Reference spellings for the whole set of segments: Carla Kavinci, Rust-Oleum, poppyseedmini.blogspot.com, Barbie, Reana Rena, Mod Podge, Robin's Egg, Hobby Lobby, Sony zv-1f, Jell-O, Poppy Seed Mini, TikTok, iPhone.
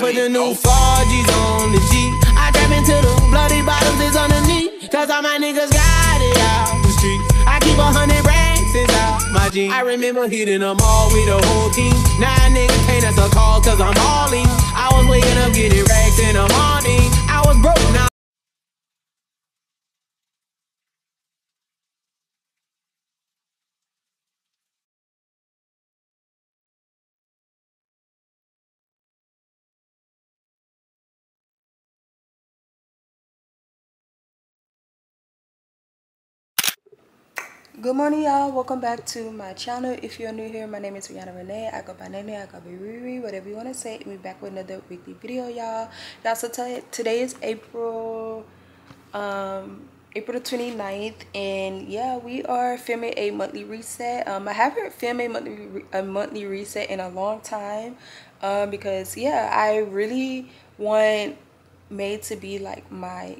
put the new 4Gs on the G. I drop into the bloody bottles that's underneath, cause all my niggas got it out the street. I keep 100 racks out my jeans. I remember hitting them all with the whole team. Now niggas can't us a call cause I'm all in. I was waking up getting racks in the morning. I was broke now. Good morning, y'all. Welcome back to my channel. If you're new here, my name is Reana Rena. I go by Nene, I go by Riri, whatever you want to say. And we're back with another weekly video, y'all. Y'all, so today is April 29th, and yeah, we are filming a monthly reset. I haven't filmed a monthly reset in a long time, because yeah, I really want May to be like my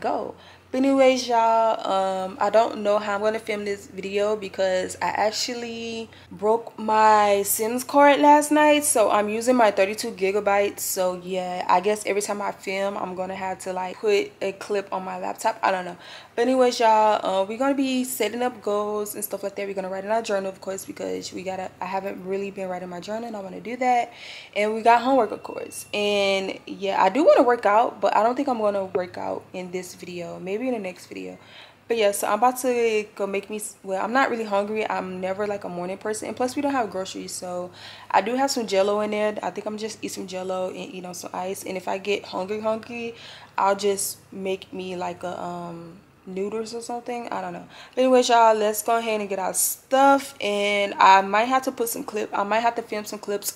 goal. But anyways, y'all, I don't know how I'm gonna film this video because I actually broke my Sims card last night, so I'm using my 32 gigabytes. So yeah, I guess every time I film I'm gonna have to like put a clip on my laptop, I don't know. But anyways, y'all, we're gonna be setting up goals and stuff like that. We're gonna write in our journal, of course, because I haven't really been writing my journal and I want to do that. And we got homework, of course. And yeah, I do want to work out, but I don't think I'm gonna work out in this video, maybe in the next video. But yeah, so I'm about to go make me, well, I'm not really hungry, I'm never like a morning person, and plus we don't have groceries, so I do have some Jell-O in there. I think I'm just eat some Jell-O and eat on some ice, and if I get hungry I'll just make me like a noodles or something, I don't know. But anyways, y'all, let's go ahead and get our stuff, and I might have to film some clips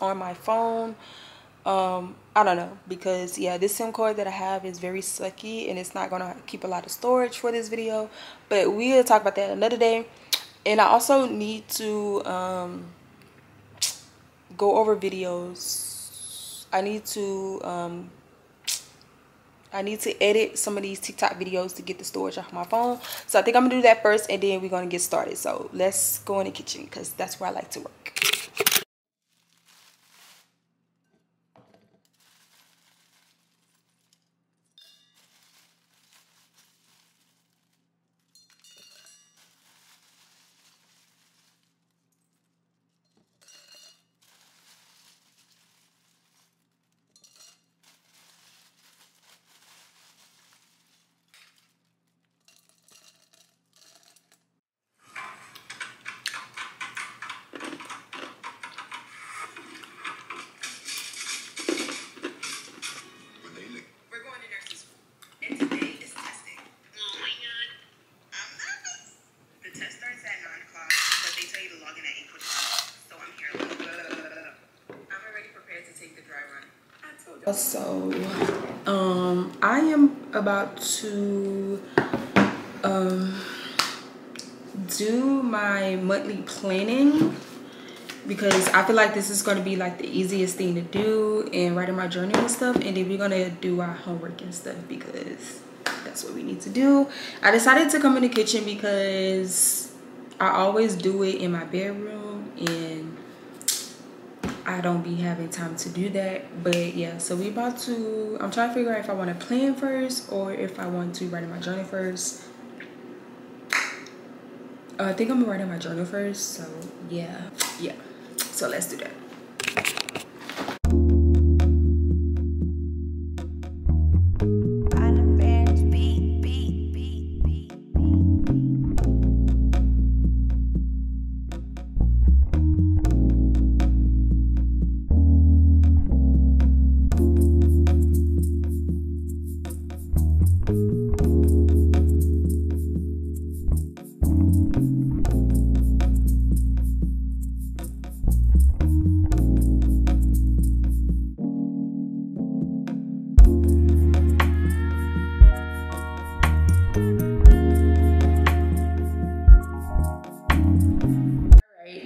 on my phone. I don't know, because yeah, this SIM card that I have is very sucky and it's not gonna keep a lot of storage for this video, but we'll talk about that another day. And I also need to go over videos. I need to edit some of these TikTok videos to get the storage off my phone, so I think I'm gonna do that first and then we're gonna get started. So let's go in the kitchen because that's where I like to work. So I am about to do my monthly planning because I feel like this is going to be like the easiest thing to do, and writing my journal and stuff, and then we're going to do our homework and stuff because that's what we need to do. I decided to come in the kitchen because I always do it in my bedroom and I don't be having time to do that. But yeah, so we about to, I'm trying to figure out if I want to plan first or if I want to write in my journal first. I think I'm gonna write in my journal first, so yeah, so let's do that.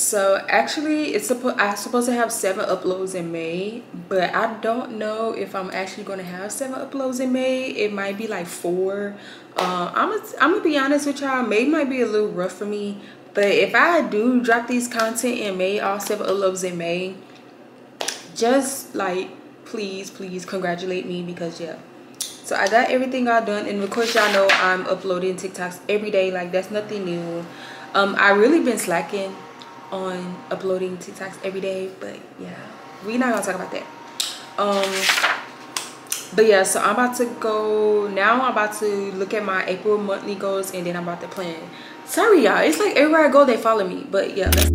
So actually it's I'm supposed to have 7 uploads in May, but I don't know if I'm actually going to have 7 uploads in May. It might be like 4. I'm gonna be honest with y'all, May might be a little rough for me, but if I do drop these content in May, all 7 uploads in May, just like please congratulate me, because yeah. So I got everything all done, and of course y'all know I'm uploading TikToks every day, like that's nothing new. I really been slacking on uploading TikToks every day, but yeah, we're not gonna talk about that. But yeah, so I'm about to go now. I'm about to look at my April monthly goals, and then I'm about to plan. Sorry y'all, it's like everywhere I go they follow me, but yeah, let's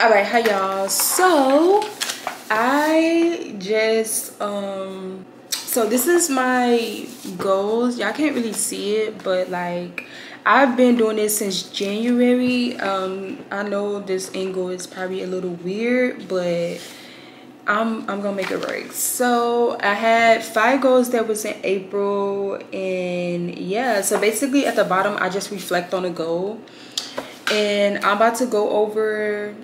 Alright, hi y'all. So I just so this is my goals. Y'all can't really see it, but like I've been doing this since January. I know this angle is probably a little weird, but I'm gonna make it work. So I had 5 goals that was in April, and yeah, so basically at the bottom I just reflect on a goal, and I'm about to go over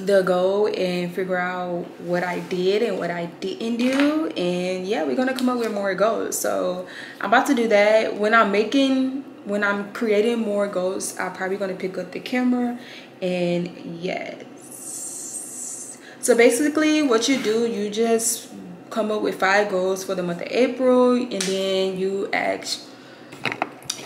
the goal and figure out what I did and what I didn't do, and yeah, we're gonna come up with more goals. So I'm about to do that. When I'm creating more goals, I'm probably gonna pick up the camera, and yes. So basically what you do, you just come up with 5 goals for the month of April, and then you ask,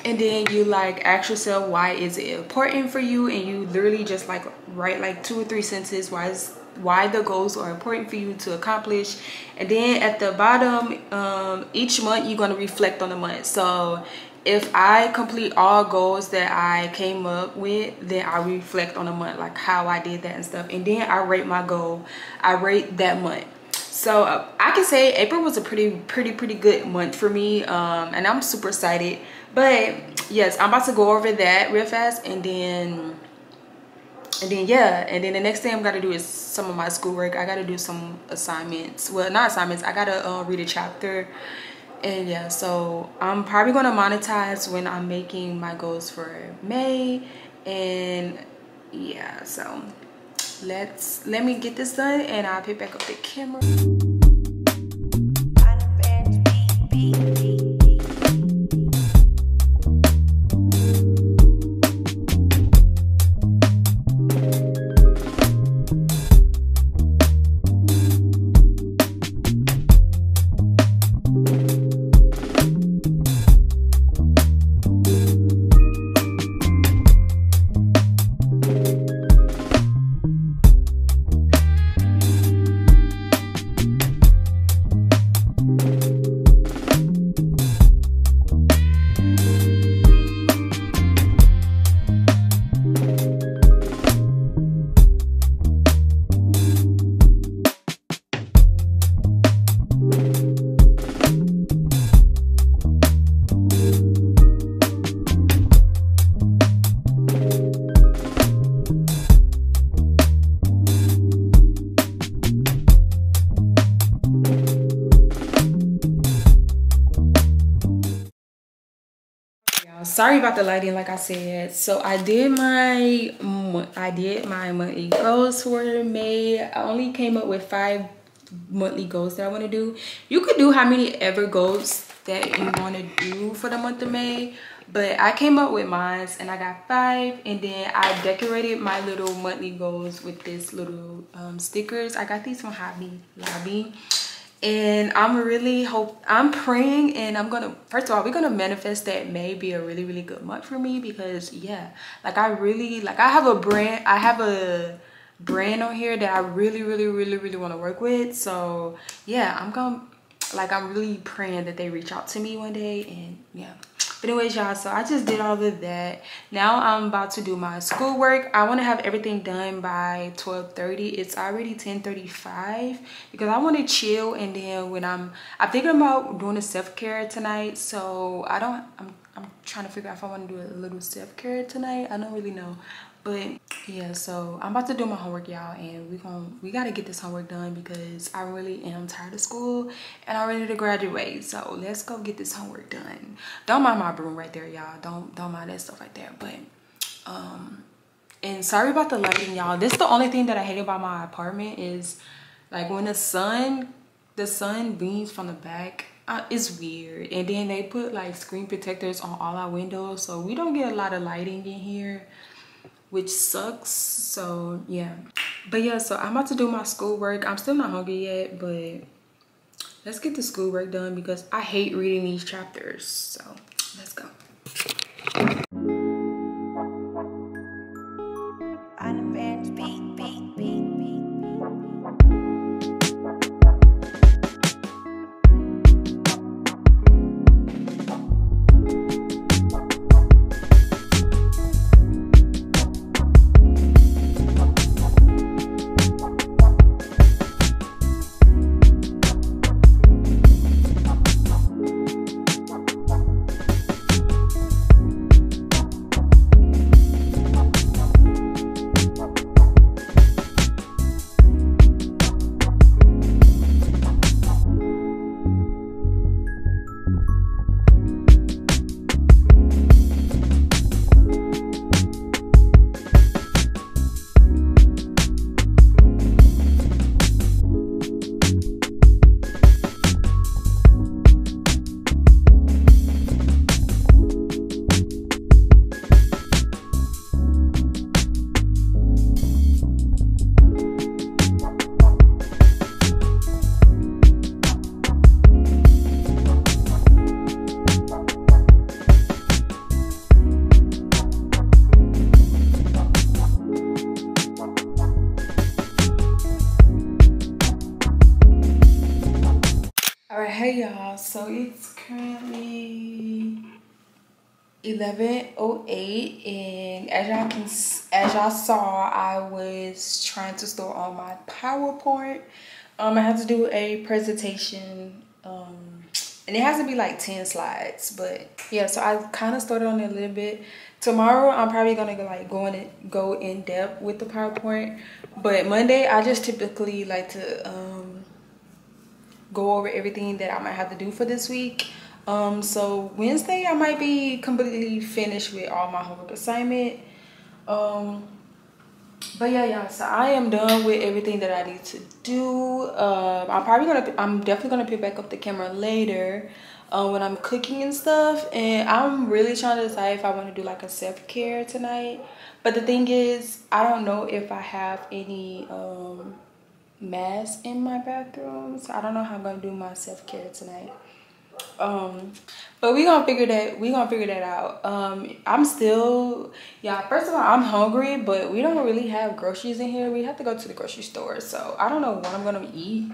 and then you like ask yourself, why is it important for you? And you literally just like write like 2 or 3 sentences why the goals are important for you to accomplish. And then at the bottom, each month you're going to reflect on the month. So if I complete all goals that I came up with, then I reflect on the month, like how I did that and stuff, and then I rate my goal. I rate that month. So I can say April was a pretty good month for me, and I'm super excited. But yes, I'm about to go over that real fast, and then yeah, and then the next thing I'm gonna do is some of my schoolwork. I gotta do some assignments. Well, not assignments. I gotta read a chapter, and yeah. So I'm probably gonna monetize when I'm making my goals for May, and yeah. So let me get this done, and I'll pick back up the camera. Sorry about the lighting, like I said. So I did my monthly goals for May. I only came up with 5 monthly goals that I want to do. You could do how many ever goals that you want to do for the month of May, but I came up with mine, and I got 5, and then I decorated my little monthly goals with this little stickers. I got these from Hobby Lobby, And I'm praying, and I'm gonna, first of all, we're gonna manifest that May be a really, really good month for me, because yeah, like I really, like I have a brand on here that I really, really, really, really want to work with. So yeah, I'm really praying that they reach out to me one day. And yeah, but anyways, y'all, so I just did all of that. Now I'm about to do my schoolwork. I want to have everything done by 12:30. It's already 10:35 because I want to chill. And then when I'm thinking about doing a self-care tonight. So I'm trying to figure out if I want to do a little self-care tonight. I don't really know. But yeah, so I'm about to do my homework, y'all, and we gotta get this homework done because I really am tired of school and I'm ready to graduate. So let's go get this homework done. Don't mind my broom right there, y'all. Don't mind that stuff right there. But and sorry about the lighting, y'all. This is the only thing that I hate about my apartment, is like when the sun beams from the back. It's weird. And then they put like screen protectors on all our windows, so we don't get a lot of lighting in here, which sucks. So yeah, but yeah, so I'm about to do my schoolwork. I'm still not hungry yet, but let's get the schoolwork done because I hate reading these chapters. So let's go. So it's currently 11:08, and as y'all saw, I was trying to store all my PowerPoint. I have to do a presentation, and it has to be like 10 slides. But yeah, so I kind of started on it a little bit. Tomorrow I'm probably gonna go in depth with the PowerPoint. But Monday I just typically like to go over everything that I might have to do for this week. So Wednesday I might be completely finished with all my homework assignment. But yeah, y'all, so I am done with everything that I need to do. I'm definitely gonna pick back up the camera later when I'm cooking and stuff. And I'm really trying to decide if I want to do like a self-care tonight. But the thing is, I don't know if I have any mask in my bathroom, so I don't know how I'm gonna do my self-care tonight, but we're gonna figure that out. I'm still, yeah, first of all, I'm hungry, but we don't really have groceries in here. We have to go to the grocery store, so I don't know what I'm gonna eat,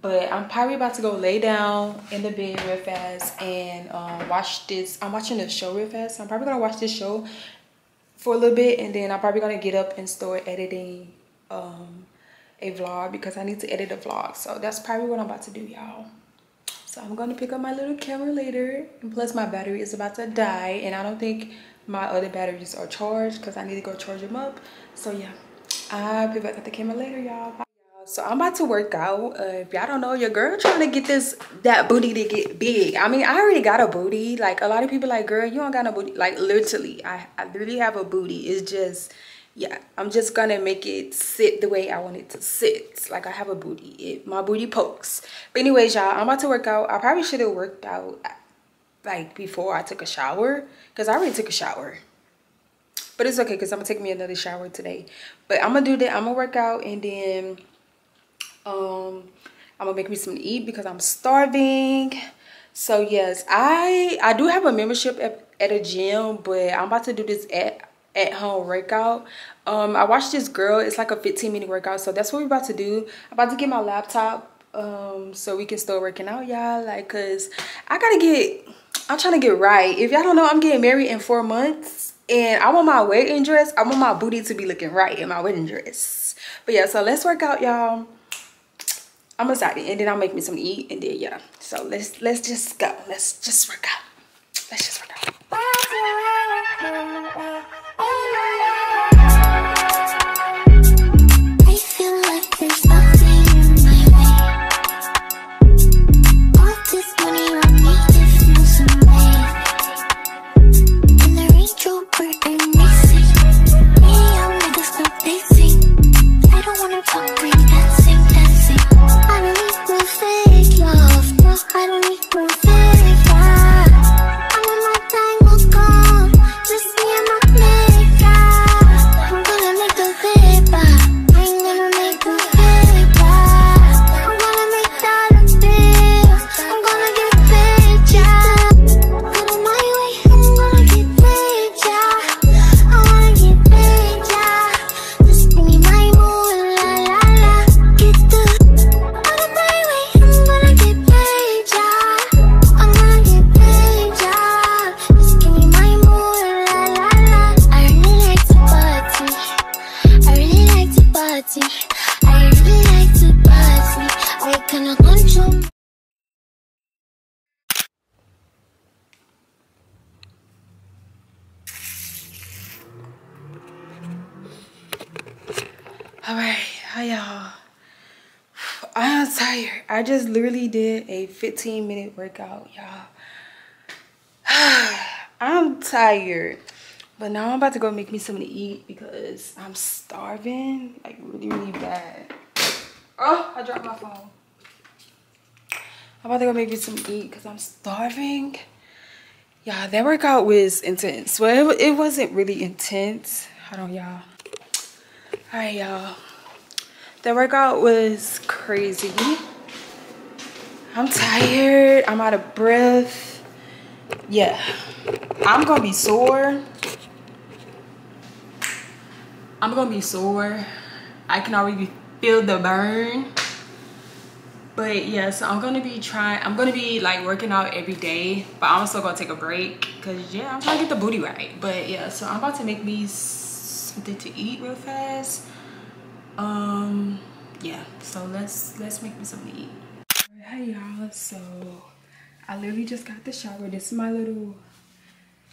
but I'm probably about to go lay down in the bed real fast and watch this. I'm watching the show real fast, so I'm probably gonna watch this show for a little bit, and then I'm probably gonna get up and start editing a vlog, because I need to edit a vlog. So that's probably what I'm about to do, y'all. So I'm going to pick up my little camera later, and plus my battery is about to die, and I don't think my other batteries are charged because I need to go charge them up. So yeah, I'll be back at the camera later, y'all. So I'm about to work out. If y'all don't know, your girl trying to get that booty to get big. I mean, I already got a booty. Like, a lot of people like, girl, you don't got no booty. Like, literally, I literally have a booty. It's just, yeah, I'm just gonna make it sit the way I want it to sit. Like, I have a booty. My booty pokes. But anyways, y'all, I'm about to work out. I probably should have worked out like before I took a shower, because I already took a shower. But it's okay, because I'm gonna take me another shower today. But I'm gonna do that. I'm gonna work out, and then I'm gonna make me something to eat because I'm starving. So yes, I do have a membership at a gym, but I'm about to do this at home workout. I watched this girl, it's like a 15-minute workout, so that's what we're about to do. I'm about to get my laptop so we can start working out, y'all, like, cuz I'm trying to get right. If y'all don't know, I'm getting married in 4 months, and I want my wedding dress, I want my booty to be looking right in my wedding dress. But yeah, so let's work out, y'all. I'm excited, and then I'll make me something to eat, and then yeah, so let's just go. Let's just work out. Let's just work out. I just literally did a 15-minute workout, y'all. I'm tired, but now I'm about to go make me something to eat because I'm starving, like really, really bad. Oh, I dropped my phone. I'm about to go make me something to eat because I'm starving. Y'all, that workout was intense. Well, it wasn't really intense. Hold on, y'all. All right, y'all. That workout was crazy. I'm tired, I'm out of breath. Yeah, I'm gonna be sore. I'm gonna be sore. I can already feel the burn. But yeah, so I'm gonna be like working out every day, but I'm also gonna take a break because yeah, I'm trying to get the booty right. But yeah, so I'm about to make me something to eat real fast. Yeah, so let's make me something to eat. Hey y'all, so I literally just got the shower. This is my little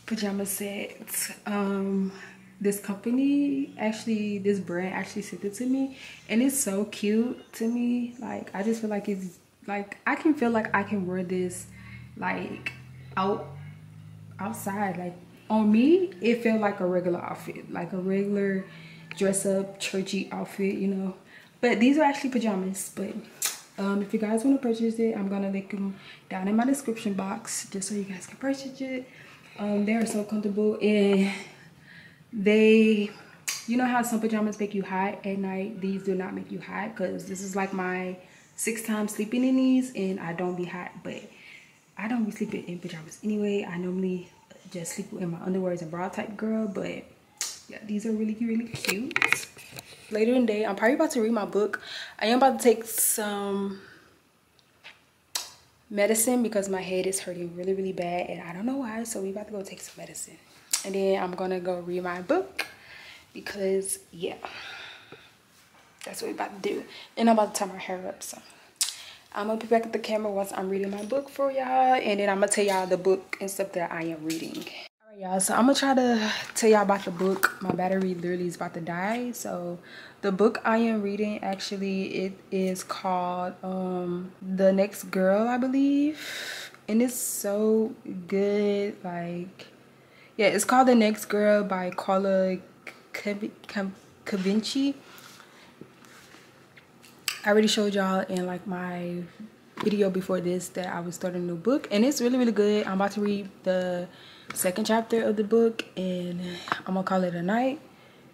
pajama set. This company actually, this brand actually sent it to me, and it's so cute to me. Like, I just feel like it's like I can feel like I can wear this like outside. Like on me, it felt like a regular outfit, like a regular dress up churchy outfit, you know. But these are actually pajamas, but if you guys want to purchase it, I'm gonna link them down in my description box just so you guys can purchase it. They are so comfortable, and they, you know how some pajamas make you hot at night, these do not make you hot, because this is like my 6th time sleeping in these, and I don't be hot, but I don't be sleeping in pajamas anyway. I normally just sleep in my underwears and bra type girl, but yeah, these are really, really cute. Later in the day, I'm probably about to read my book. I am about to take some medicine because my head is hurting really, really bad, and I don't know why, so we about to go take some medicine. And then I'm gonna go read my book because, yeah, that's what we about to do. And I'm about to tie my hair up, so I'm gonna be back at the camera once I'm reading my book for y'all, and then I'm gonna tell y'all the book and stuff that I am reading. Y'all, so I'm gonna try to tell y'all about the book. My battery literally is about to die. So the book I am reading, actually, it is called The Next Girl, I believe, and it's so good. Like, yeah, it's called The Next Girl by Carla Kavinci. I already showed y'all in like my video before this that I was starting a new book, and it's really, really good. I'm about to read the second chapter of the book, and I'm gonna call it a night.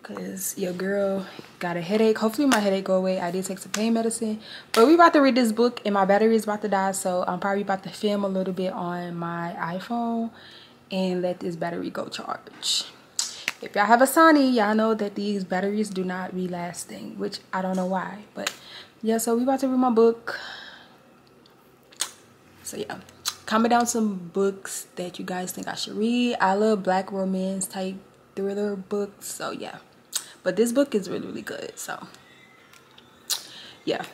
because your girl got a headache. Hopefully my headache go away. I did take some pain medicine, but we about to read this book and my battery is about to die, so I'm probably about to film a little bit on my iPhone and let this battery go charge. If y'all have a Sony, y'all know that these batteries do not be lasting, which I don't know why, but yeah, so we about to read my book. So yeah, comment down some books that you guys think I should read. I love black romance type thriller books, so yeah, but this book is really, really good, so yeah.